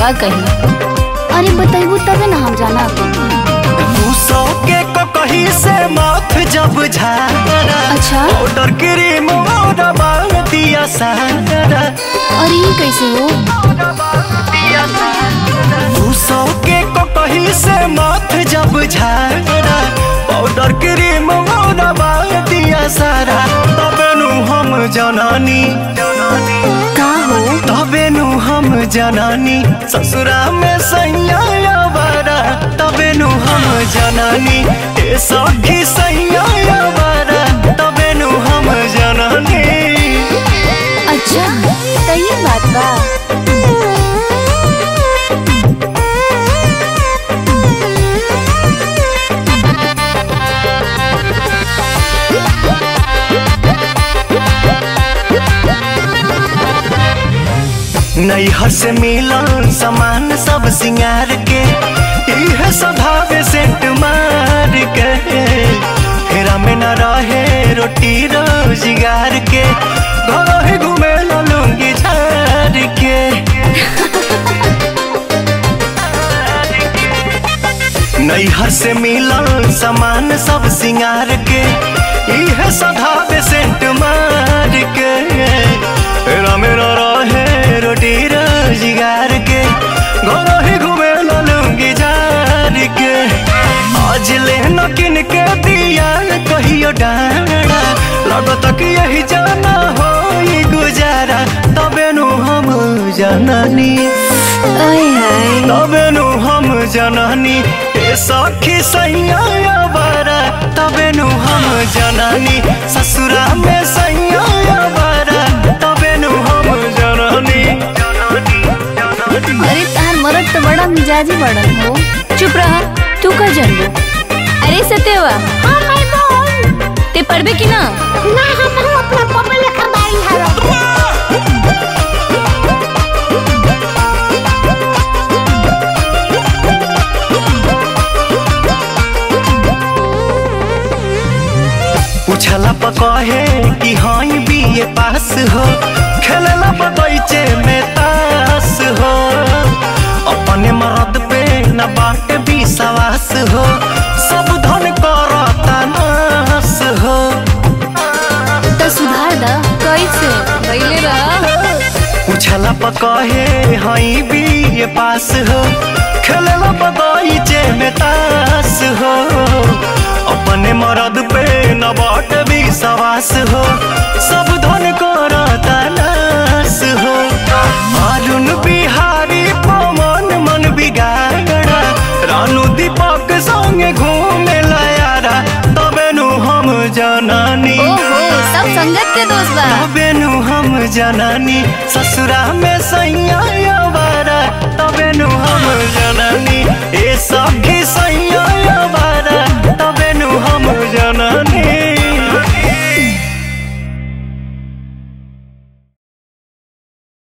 का कही। अरे बताइबू तबे ना हम जाना। कहीं से माफ जब अच्छा पाउडर क्रीम दिया सारा। अरे ये कैसे हो? को कहीं से माफ जब पाउडर क्रीम दिया सारा। तबे नु हम जनानी का हो? तबे नु हम जनानी ससुरा में सैया बारा। तबे नु हम जनानी सखी सैया बारा। तबे नु हम जनानी। अच्छा तो ये बात बा। नैहर से मिलन सामान सब सिंगार के यह स्वभाव सेट मार के फेरा में न रहे रोटी रोजगार के घरो ही घूमे लूंगी झार के। नैहर से मिलन सामान सब सिंगार के यह स्वभाव सेट मार के फेरा में न रहे रोटी रोजगार के घरो ही घूमे लूंगी झार के। आज लेना किन के दिया कहियो डारा लगत कि यही जाना हो गुजारा। तबे नु हम जनानी। तबे नु हम जनानी सखी सैया बारा। तबे नु हम जनानी ससुरा में सैया बारा। तबे नु हम जनानी। अरे तार मरद तो बड़ा मिजाजी बड़ा हो। चुप रहा तू का जन्म। अरे सतेवा हाँ भाई बोल ते पढ़बे कि ना ना हम अपना पापा लेकर बारी हरो। उछला पकाहे कि हाँ भी ये पास हो खेलला पतईचे में तास हो अपने मर्द पे न बाटे भी सवास हो सब धन करता नास हो। तो सुधार दा कैसे भइले रहा। उछला पकाहे हई भी ये पास हो खेलला पतईचे में तास हो अपने मर्द पे न बाट भी सवास हो सब धन करता नास हो। अरुण बिहारी पवन मन बिगाड़ा रानू दीपक संगे घूमे लायारा। तबे नु हम जनानी। सब संगत के दोस्त बा। तबे नु हम जनानी ससुरा में सैया